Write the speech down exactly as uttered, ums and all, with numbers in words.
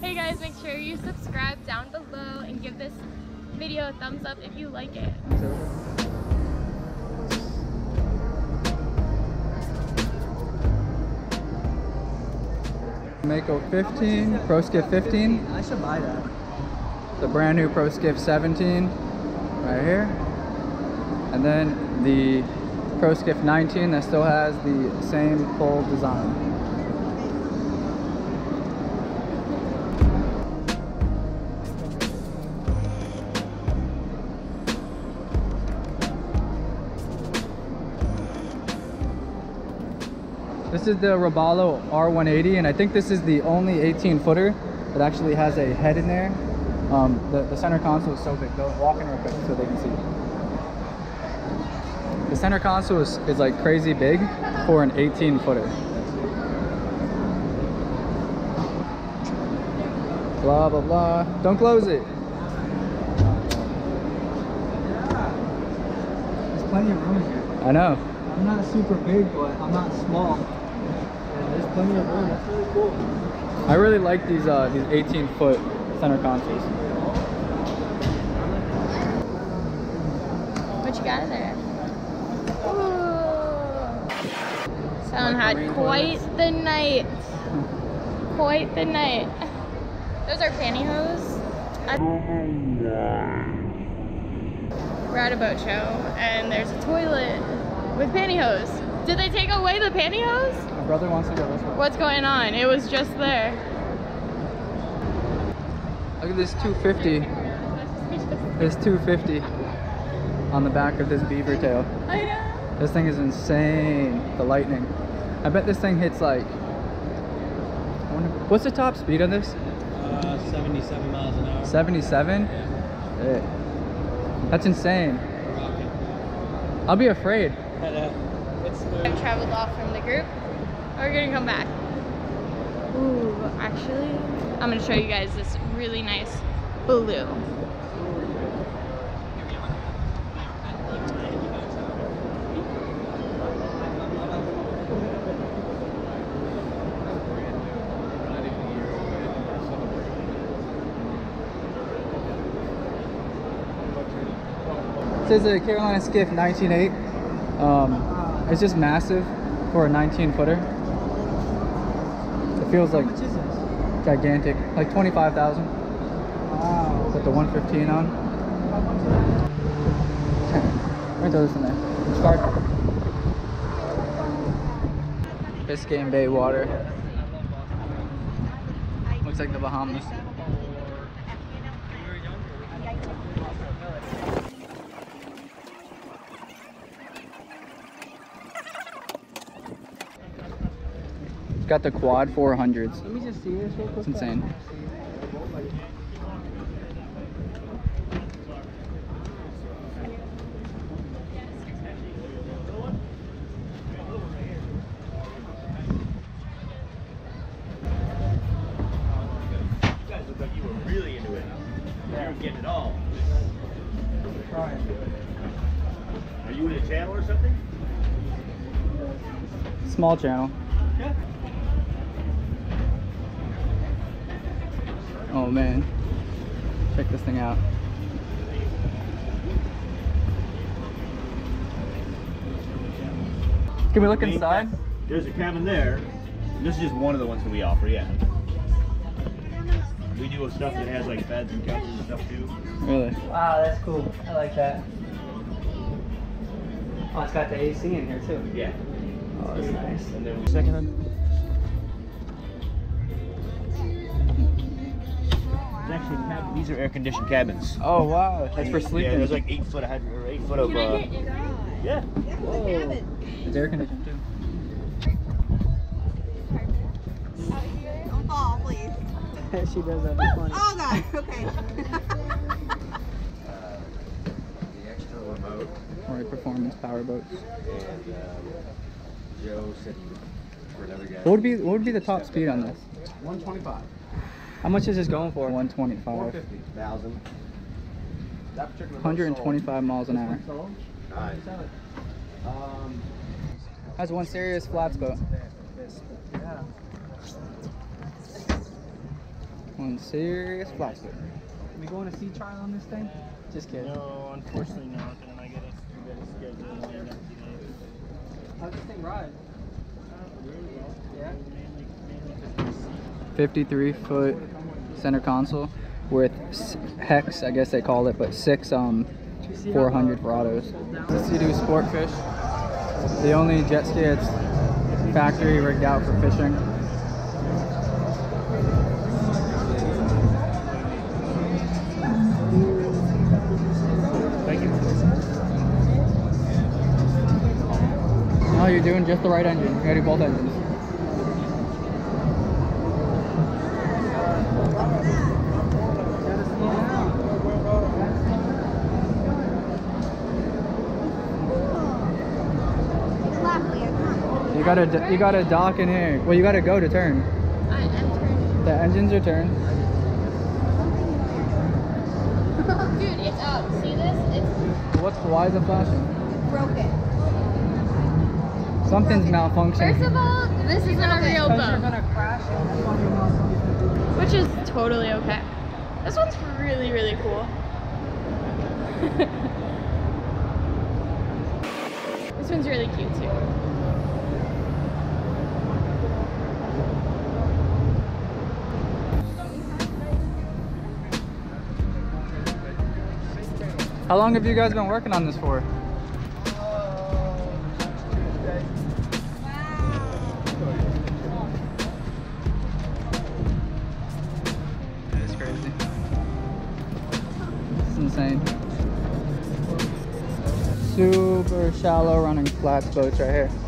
Hey guys, make sure you subscribe down below and give this video a thumbs up if you like it. Mako fifteen, Pro Skiff fifteen. I should buy that. The brand new Pro Skiff seventeen right here. And then the Pro Skiff nineteen that still has the same full design. This is the Robalo R one eighty, and I think this is the only eighteen footer that actually has a head in there. Um, the, the center console is so big. Go walk in real quick so they can see it. The center console is, is like crazy big for an eighteen footer. Blah, blah, blah. Don't close it. There's plenty of room here. I know. I'm not super big, but I'm not small. Yeah, there's plenty of room. That's really cool. I really like these uh, these eighteen foot center consoles. What you got in there? Someone had quite the night. Quite the night. Those are pantyhose. We're at a boat show and there's a toilet with pantyhose. Did they take away the pantyhose? My brother wants to go this way. What's going on? It was just there. Look at this two fifty. It's two fifty on the back of this beaver tail. I know. This thing is insane, the lightning. I bet this thing hits like, I wonder, what's the top speed on this? Uh, seventy-seven miles an hour. seventy-seven? Yeah. Yeah. That's insane. I'll be afraid. I've traveled off from the group. We're gonna come back. Ooh, actually, I'm gonna show you guys this really nice blue. This is a Carolina Skiff nineteen eight. Um, it's just massive for a nineteen footer. It feels like gigantic, like twenty-five thousand. Wow. Put the one fifteen on. Let me throw this in there. Start. Biscayne Bay water. Looks like the Bahamas. Got the quad four hundreds. Let me just see this real quick. It's insane. You guys look like you were really into it. You were getting it all. Are you in a channel or something? Small channel. Yeah. Oh man, check this thing out. Can we look I mean, inside? There's a cabin there. And this is just one of the ones that we offer, yeah. We do stuff that has like beds and couches and stuff too. Really? Wow, that's cool. I like that. Oh, it's got the A C in here too. Yeah. Oh, that's nice. And then second one. Actually, these are air-conditioned cabins. Oh wow, that's for sleeping. Yeah, there's like eight foot of height, or eight foot of. Can I get in? Yeah. Whoa. It's air-conditioned too. Don't fall, please. She does that. Funny. Oh god. Okay. uh, the extra remote. Or a performance power boat. And uh, Joe said he would for another guy. What would be what would be the top speed on this? one twenty-five. How much is this going for? one twenty-five. one hundred fifty thousand. one hundred twenty-five miles an hour. Nice. Um, that's one serious flats boat. Yeah. doing serious plastic. Are we going to sea trial on this thing? Just kidding. No, unfortunately not. And I get us to get scheduled. How's this thing ride? Yeah. fifty-three foot center console with hex, I guess they call it, but six um four hundred Verados. This you do sport fish. The only jet ski it's factory rigged out for fishing. Thank you. No, you're doing just the right engine. You gotta do both engines. You gotta, you gotta dock in here. Well, you gotta go to turn. I am turning. The engines are turned. Dude, it's up. See this? It's. What's why is it flashing? Broken. Something's malfunctioning. First of all, this isn't a real boat. Which is totally okay. This one's really, really cool. This one's really cute too. How long have you guys been working on this for? Wow. That is crazy. It's insane. Super shallow running flats boats right here.